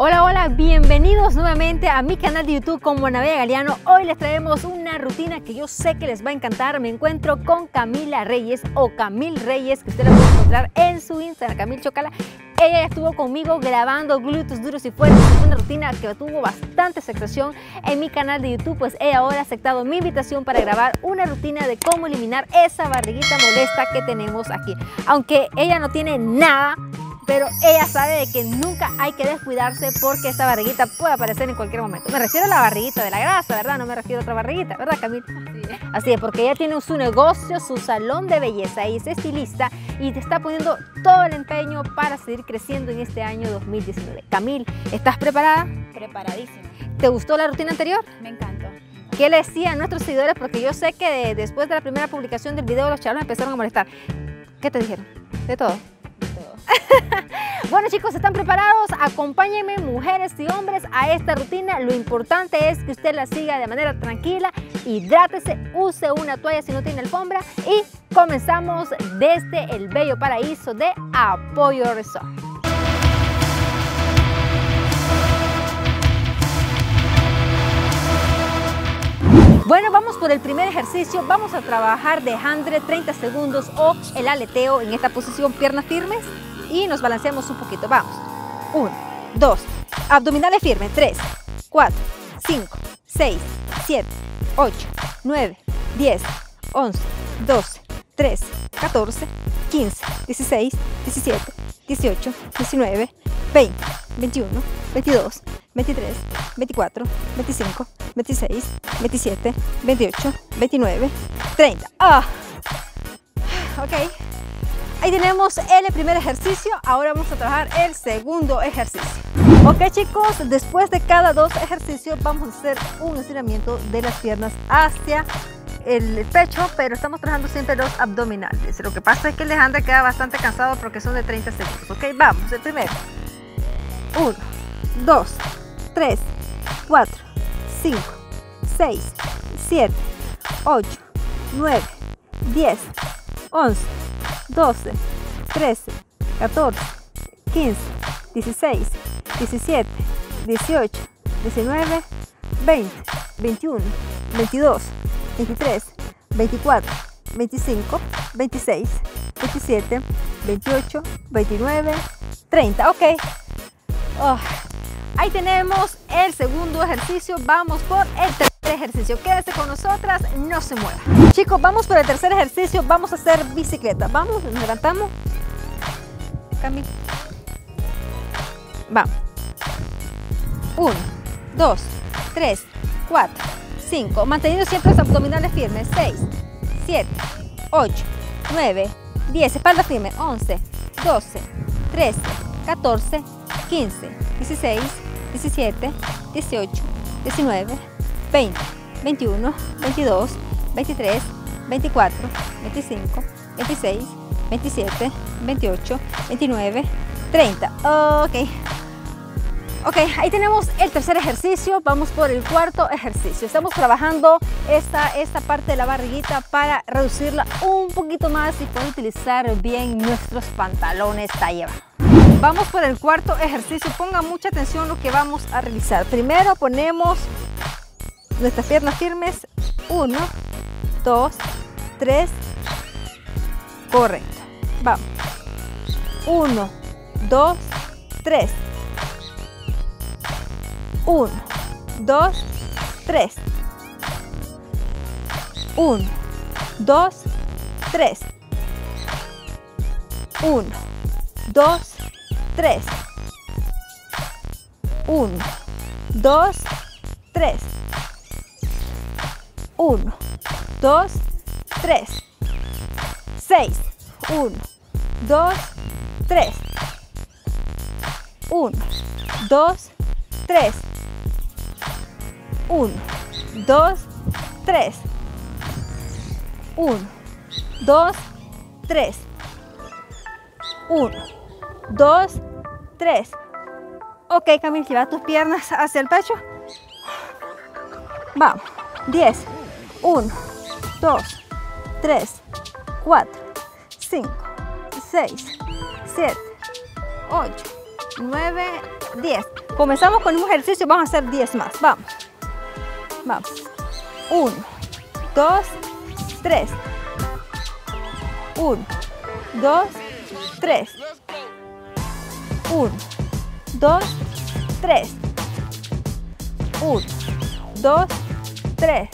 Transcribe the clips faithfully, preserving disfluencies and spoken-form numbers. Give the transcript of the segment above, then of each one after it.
Hola, hola, bienvenidos nuevamente a mi canal de YouTube como Anabella Galeano. Hoy les traemos una rutina que yo sé que les va a encantar. Me encuentro con Camila Reyes o Camil Reyes, que usted la puede encontrar en su Instagram, Camil Chocala. Ella estuvo conmigo grabando glúteos duros y fuertes, una rutina que tuvo bastante aceptación en mi canal de YouTube, pues ella ahora ha aceptado mi invitación para grabar una rutina de cómo eliminar esa barriguita molesta que tenemos aquí. Aunque ella no tiene nada, pero ella sabe de que nunca hay que descuidarse porque esa barriguita puede aparecer en cualquier momento. Me refiero a la barriguita de la grasa, ¿verdad? No me refiero a otra barriguita, ¿verdad, Camila? Sí. Así es, porque ella tiene su negocio, su salón de belleza y es estilista y te está poniendo todo el empeño para seguir creciendo en este año dos mil diecinueve. Camila, ¿estás preparada? Preparadísima. ¿Te gustó la rutina anterior? Me encanta. ¿Qué le decían nuestros seguidores? Porque yo sé que de, después de la primera publicación del video los chavales empezaron a molestar. ¿Qué te dijeron? De todo. Bueno, chicos, ¿están preparados? Acompáñenme, mujeres y hombres, a esta rutina. Lo importante es que usted la siga de manera tranquila, hidrátese, use una toalla si no tiene alfombra y comenzamos desde el bello paraíso de Apoyo Resort. Bueno, vamos por el primer ejercicio. Vamos a trabajar de handstand treinta segundos o el aleteo en esta posición, piernas firmes y nos balanceamos un poquito. Vamos, uno, dos, abdominales firmes, tres, cuatro, cinco, seis, siete, ocho, nueve, diez, once, doce, trece, catorce, quince, dieciséis, diecisiete, dieciocho, diecinueve, veinte, veintiuno, veintidós, veintitrés, veinticuatro, veinticinco, veintiséis, veintisiete, veintiocho, veintinueve, treinta. Ah, ok, ahí tenemos el primer ejercicio. Ahora vamos a trabajar el segundo ejercicio. Ok, chicos, después de cada dos ejercicios vamos a hacer un estiramiento de las piernas hacia el pecho, pero estamos trabajando siempre los abdominales. Lo que pasa es que el handstand queda bastante cansado porque son de treinta segundos. Ok, vamos, el primero. uno, dos, tres, cuatro, cinco, seis, siete, ocho, nueve, diez, once, doce, trece, catorce, quince, dieciséis, diecisiete, dieciocho, diecinueve, veinte, veintiuno, veintidós, veintitrés, veinticuatro, veinticinco, veintiséis, veintisiete, veintiocho, veintinueve, treinta. Ok, oh, ahí tenemos el segundo ejercicio. Vamos por el tercer ejercicio. Quédese con nosotras, no se mueva. Chicos, vamos por el tercer ejercicio. Vamos a hacer bicicleta. Vamos, nos levantamos. Camil. Vamos. uno, dos, tres, cuatro, cinco. Manteniendo siempre los abdominales firmes. seis, siete, ocho, nueve, diez. Espalda firme. once, doce, trece, catorce, quince, dieciséis, diecisiete, dieciocho, diecinueve, veinte, veintiuno, veintidós, veintitrés, veinticuatro, veinticinco, veintiséis, veintisiete, veintiocho, veintinueve, treinta. Ok. Ok, ahí tenemos el tercer ejercicio. Vamos por el cuarto ejercicio. Estamos trabajando esta, esta parte de la barriguita para reducirla un poquito más y poder utilizar bien nuestros pantalones talla baja. Vamos por el cuarto ejercicio. Ponga mucha atención a lo que vamos a realizar. Primero ponemos nuestras piernas firmes. uno, dos, tres. Correcto. Vamos. uno, dos, tres. uno, dos, tres. uno, dos, tres. uno, dos, tres. uno, dos, tres. uno, dos, tres. seis. uno, dos, tres. uno, dos, tres. uno, dos, tres. uno, dos, tres. uno, dos, tres. Ok, Camil, lleva tus piernas hacia el pecho. Vamos. diez. uno, dos, tres, cuatro, cinco, seis, siete, ocho, nueve, diez. Comenzamos con un ejercicio, vamos a hacer diez más. Vamos. Vamos. uno, dos, tres. uno, dos, tres. uno, dos, tres. uno, dos, tres.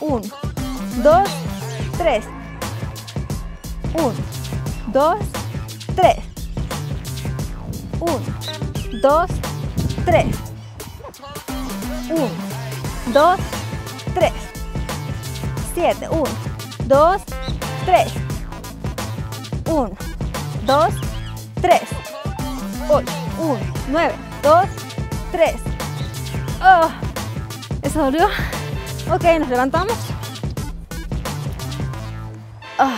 uno, dos, tres. uno, dos, tres. uno, dos, tres. uno, dos, tres. siete. uno, dos, tres. uno, dos, tres. ocho. uno, nueve, dos, tres. Oh, eso dolió. Ok, nos levantamos. Oh.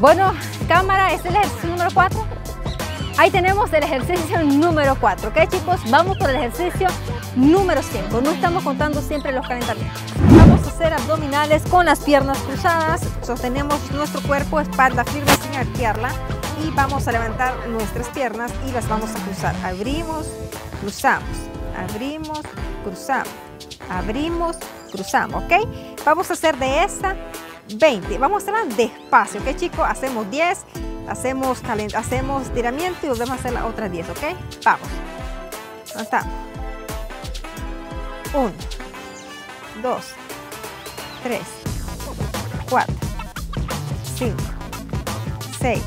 Bueno, cámara, este es el ejercicio número cuatro. Ahí tenemos el ejercicio número cuatro. Ok, chicos, vamos por el ejercicio número cinco. No estamos contando siempre los calentamientos. Vamos a hacer abdominales con las piernas cruzadas. Sostenemos nuestro cuerpo, espalda firme sin arquearla. Y vamos a levantar nuestras piernas y las vamos a cruzar. Abrimos, cruzamos. Abrimos, cruzamos, abrimos, cruzamos, ¿ok? Vamos a hacer de esta veinte. Vamos a hacerla despacio, ¿ok, chicos? Hacemos diez, hacemos calent hacemos estiramiento y volvemos a hacer la otra diez, ¿ok? Vamos. Levantamos. uno, dos, tres, cuatro, cinco, seis,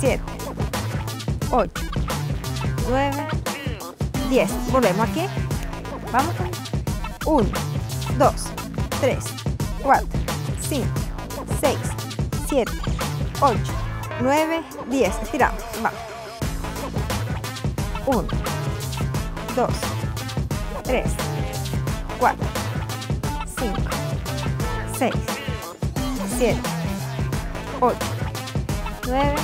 siete, ocho, nueve, diez, volvemos aquí, vamos con uno, dos, tres, cuatro, cinco, seis, siete, ocho, nueve, diez, estiramos, vamos, uno, dos, tres, cuatro, cinco, seis, siete, ocho, nueve,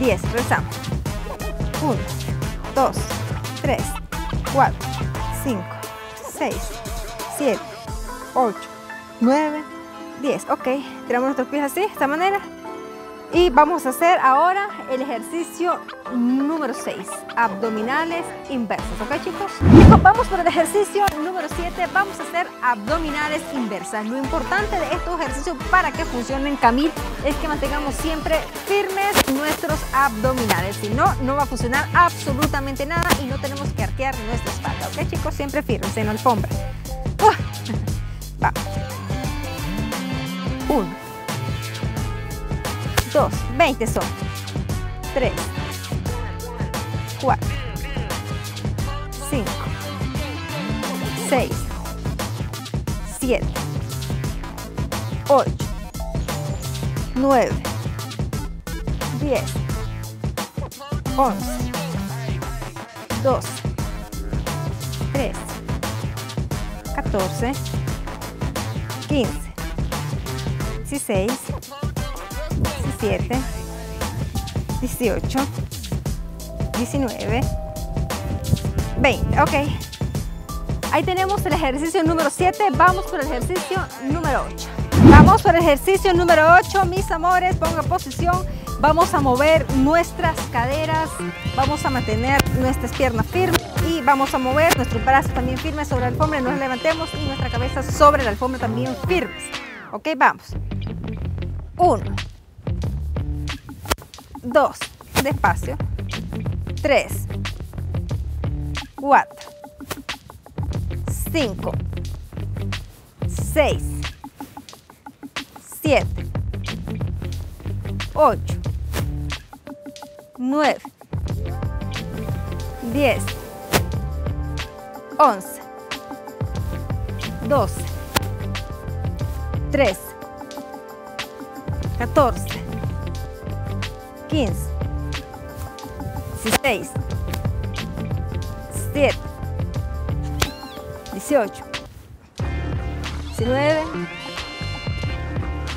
diez, regresamos, uno, dos, tres, cuatro, cinco, seis, siete, ocho, nueve, diez. Ok, tiramos nuestros pies así, de esta manera. Y vamos a hacer ahora el ejercicio número seis, abdominales inversos. ¿Ok, chicos? Chicos, vamos por el ejercicio número siete. Vamos a hacer abdominales inversas. Lo importante de estos ejercicios para que funcionen, Camil, es que mantengamos siempre firmes nuestros abdominales. Si no, no va a funcionar absolutamente nada y no tenemos que arquear nuestra espalda. ¿Ok, chicos? Siempre firmes en la alfombra. Uh. Va. Uno. dos, veinte son, tres, cuatro, cinco, seis, siete, ocho, nueve, diez, once, doce, trece, catorce, quince, dieciséis, diecisiete, dieciocho, diecinueve, veinte. Ok, ahí tenemos el ejercicio número siete. Vamos por el ejercicio número ocho. Vamos por el ejercicio número ocho, mis amores. Ponga posición. Vamos a mover nuestras caderas. Vamos a mantener nuestras piernas firmes. Y vamos a mover nuestros brazos también firmes sobre la alfombra. Nos levantemos y nuestra cabeza sobre la alfombra también firmes. Ok, vamos. uno. dos, despacio, tres, cuatro, cinco, seis, siete, ocho, nueve, diez, once, doce, trece, catorce, quince, dieciséis, dieciocho, diecinueve,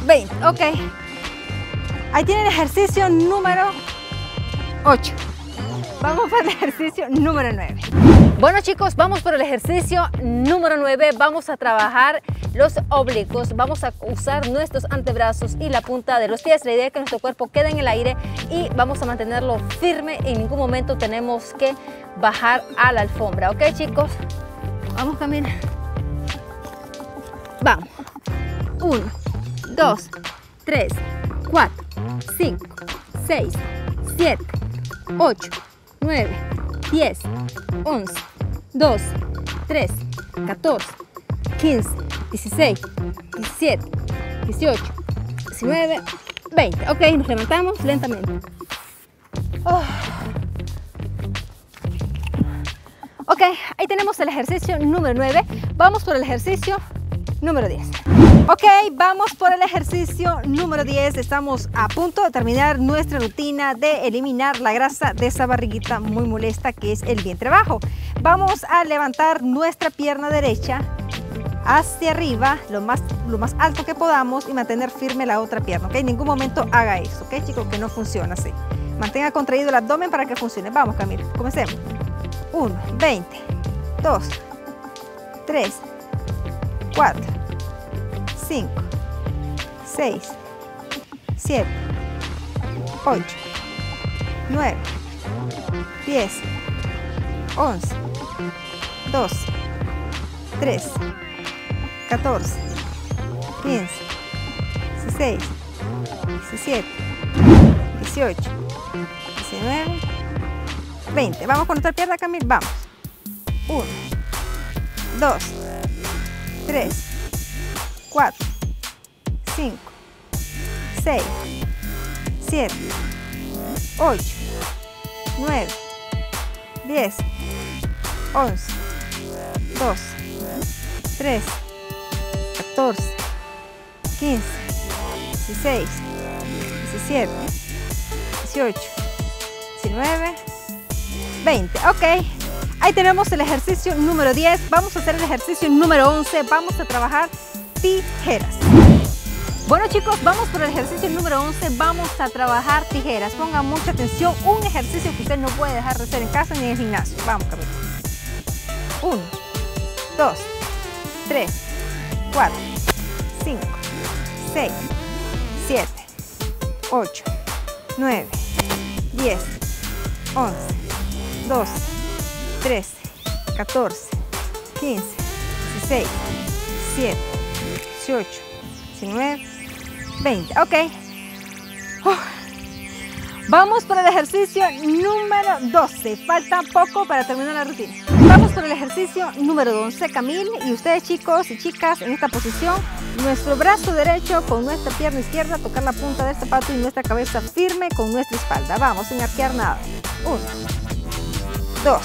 veinte. Ok, ahí tiene el ejercicio número ocho. Vamos para el ejercicio número nueve. Bueno, chicos, vamos por el ejercicio número nueve. Vamos a trabajar los oblicuos, vamos a usar nuestros antebrazos y la punta de los pies. La idea es que nuestro cuerpo quede en el aire y vamos a mantenerlo firme. En ningún momento tenemos que bajar a la alfombra, ¿ok, chicos? Vamos, Camila. Vamos. uno, dos, tres, cuatro, cinco, seis, siete, ocho, nueve, diez, once, doce, trece, catorce, quince, dieciséis, diecisiete, dieciocho, diecinueve, veinte. Ok, nos levantamos lentamente. Oh. Ok, ahí tenemos el ejercicio número nueve. Vamos por el ejercicio número diez. Ok, vamos por el ejercicio número diez. Estamos a punto de terminar nuestra rutina de eliminar la grasa de esa barriguita muy molesta que es el vientre bajo. Vamos a levantar nuestra pierna derecha hacia arriba, lo más, lo más alto que podamos, y mantener firme la otra pierna, ¿ok? En ningún momento haga eso, ¿ok, chicos? Que no funciona así. Mantenga contraído el abdomen para que funcione. Vamos, Camila, comencemos. uno, veinte, dos, tres, cuatro, cinco, seis, siete, ocho, nueve, diez, once, doce, trece, catorce, quince, dieciséis, diecisiete, dieciocho, diecinueve, veinte. Vamos con otra pierna, Camil, vamos. uno, dos, tres, cuatro, cinco, seis, siete, ocho, nueve, diez, once, doce, trece, catorce, quince, dieciséis, diecisiete, dieciocho, diecinueve, veinte. Ok, ahí tenemos el ejercicio número diez. Vamos a hacer el ejercicio número once. Vamos a trabajar tijeras. Bueno, chicos, vamos por el ejercicio número once. Vamos a trabajar tijeras. Pongan mucha atención. Un ejercicio que usted no puede dejar de hacer en casa ni en el gimnasio. Vamos, Camila. uno, dos, tres, cuatro, cinco, seis, siete, ocho, nueve, diez, once, doce, trece, catorce, quince, dieciséis, diecisiete, dieciocho, diecinueve, veinte. Ok. Uh. Vamos por el ejercicio número doce. Falta poco para terminar la rutina. Vamos por el ejercicio número once, Camil. Y ustedes, chicos y chicas, en esta posición, nuestro brazo derecho con nuestra pierna izquierda, tocar la punta del zapato y nuestra cabeza firme con nuestra espalda. Vamos, sin arquear nada. uno, dos.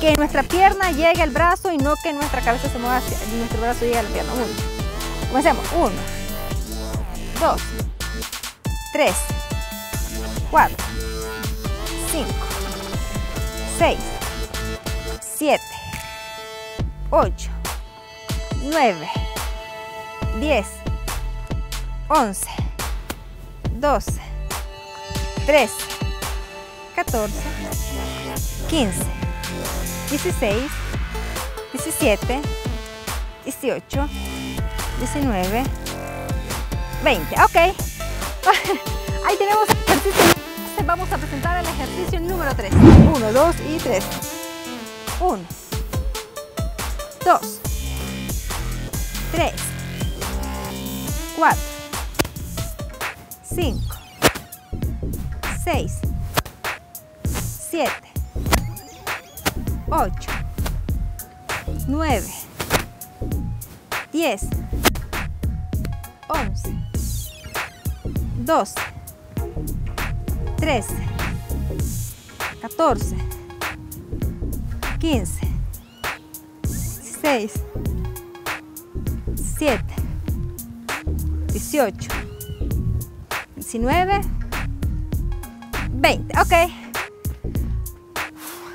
Que nuestra pierna llegue al brazo y no que nuestra cabeza se mueva hacia nuestro brazo llegue a la pierna. Uno. Comencemos. uno, dos, tres, cuatro, cinco, seis, siete, ocho, nueve, diez, once, doce, trece, catorce, quince, dieciséis, diecisiete, dieciocho, diecinueve, veinte. Ok, ahí tenemos el ejercicio. Vamos a presentar el ejercicio número tres. uno, dos y tres. uno, dos y tres, uno, dos, tres, cuatro, cinco, seis, siete, ocho, nueve, diez, once, doce, trece, catorce, quince, dieciséis, diecisiete, dieciocho, diecinueve, veinte. Ok.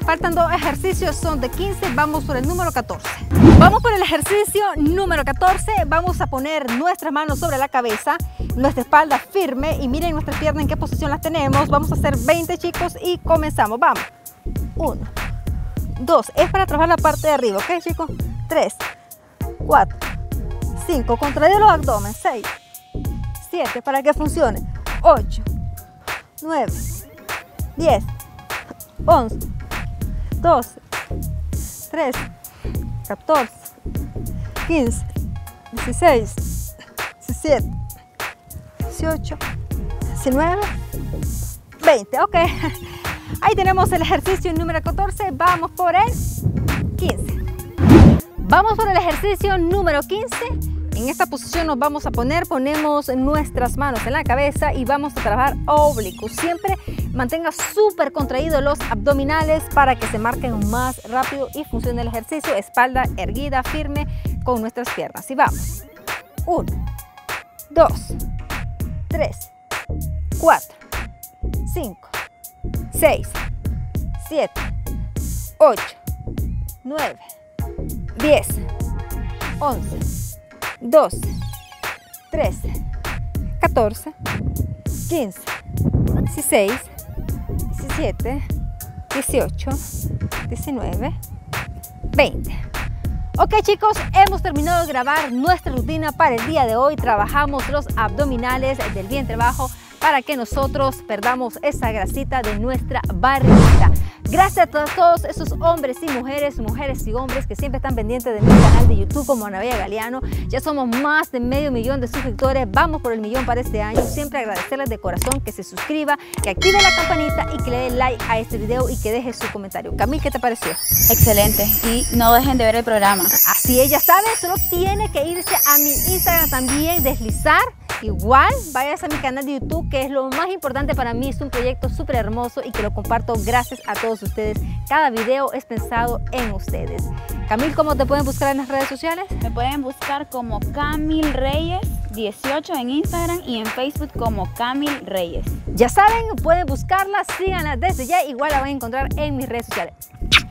Faltan dos ejercicios, son de quince, vamos por el número catorce. Vamos por el ejercicio número catorce, vamos a poner nuestras manos sobre la cabeza, nuestra espalda firme y miren nuestras piernas en qué posición las tenemos. Vamos a hacer veinte, chicos, y comenzamos. Vamos. uno, dos, es para trabajar la parte de arriba, ¿ok, chicos? tres, cuatro, cinco, contrae los abdomen, seis, siete, para que funcione, ocho, nueve, diez, once, doce, trece, catorce, quince, dieciséis, diecisiete, dieciocho, diecinueve, veinte, ok, ahí tenemos el ejercicio número catorce, vamos por el quince. Vamos por el ejercicio número quince. En esta posición nos vamos a poner, ponemos nuestras manos en la cabeza y vamos a trabajar oblicuos. Siempre mantenga súper contraídos los abdominales para que se marquen más rápido y funcione el ejercicio. Espalda erguida, firme con nuestras piernas. Y vamos. uno, dos, tres, cuatro, cinco, seis, siete, ocho, nueve, diez, once, doce, trece, catorce, quince, dieciséis, diecisiete, dieciocho, diecinueve, veinte. Ok chicos, hemos terminado de grabar nuestra rutina para el día de hoy. Trabajamos los abdominales del vientre bajo para que nosotros perdamos esa grasita de nuestra barriguita. Gracias a todos esos hombres y mujeres, mujeres y hombres que siempre están pendientes de mi canal de YouTube como Anabella Galeano. Ya somos más de medio millón de suscriptores, vamos por el millón para este año. Siempre agradecerles de corazón que se suscriba, que active la campanita y que le dé like a este video y que deje su comentario. Camil, ¿qué te pareció? Excelente, y no dejen de ver el programa. Así ella sabe, solo tiene que irse a mi Instagram también, deslizar. Igual, vayas a mi canal de YouTube, que es lo más importante para mí. Es un proyecto súper hermoso y que lo comparto gracias a todos ustedes. Cada video es pensado en ustedes. Camil, ¿cómo te pueden buscar en las redes sociales? Me pueden buscar como Camil Reyes dieciocho en Instagram y en Facebook como Camil Reyes. Ya saben, pueden buscarla, síganla desde ya. Igual la van a encontrar en mis redes sociales.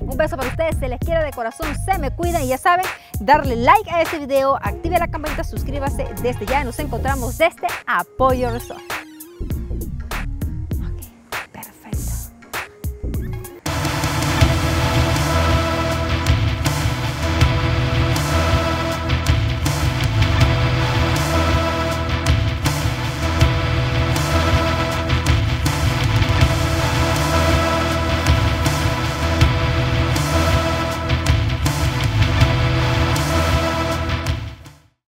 Un beso para ustedes, se les quiere de corazón, se me cuidan y ya saben, darle like a este video, active la campanita, suscríbase desde ya. Nos encontramos desde Apoyo Resort.